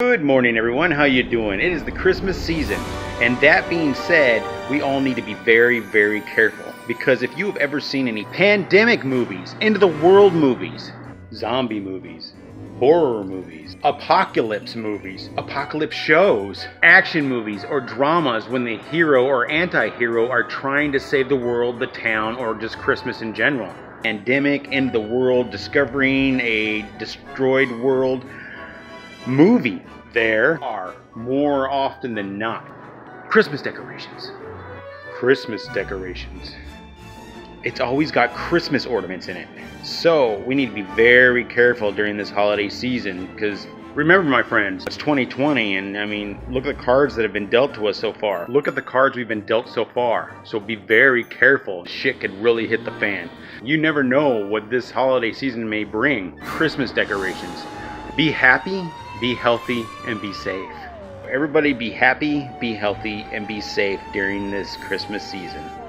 Good morning, everyone. How you doing? It is the Christmas season, and that being said, we all need to be very, very careful, because if you've ever seen any pandemic movies, end of the world movies, zombie movies, horror movies, apocalypse movies, apocalypse shows, action movies, or dramas when the hero or anti-hero are trying to save the world, the town, or just Christmas in general. Pandemic, end of the world, discovering a destroyed world movie, there are more often than not Christmas decorations. It's always got Christmas ornaments in it, so we need to be very careful during this holiday season, because remember, my friends, it's 2020, and I mean, look at the cards that have been dealt to us so far. Look at the cards we've been dealt so far. So be very careful. Shit could really hit the fan. You never know what this holiday season may bring. Christmas decorations. Be happy, be healthy, and be safe. Everybody be happy, be healthy, and be safe during this Christmas season.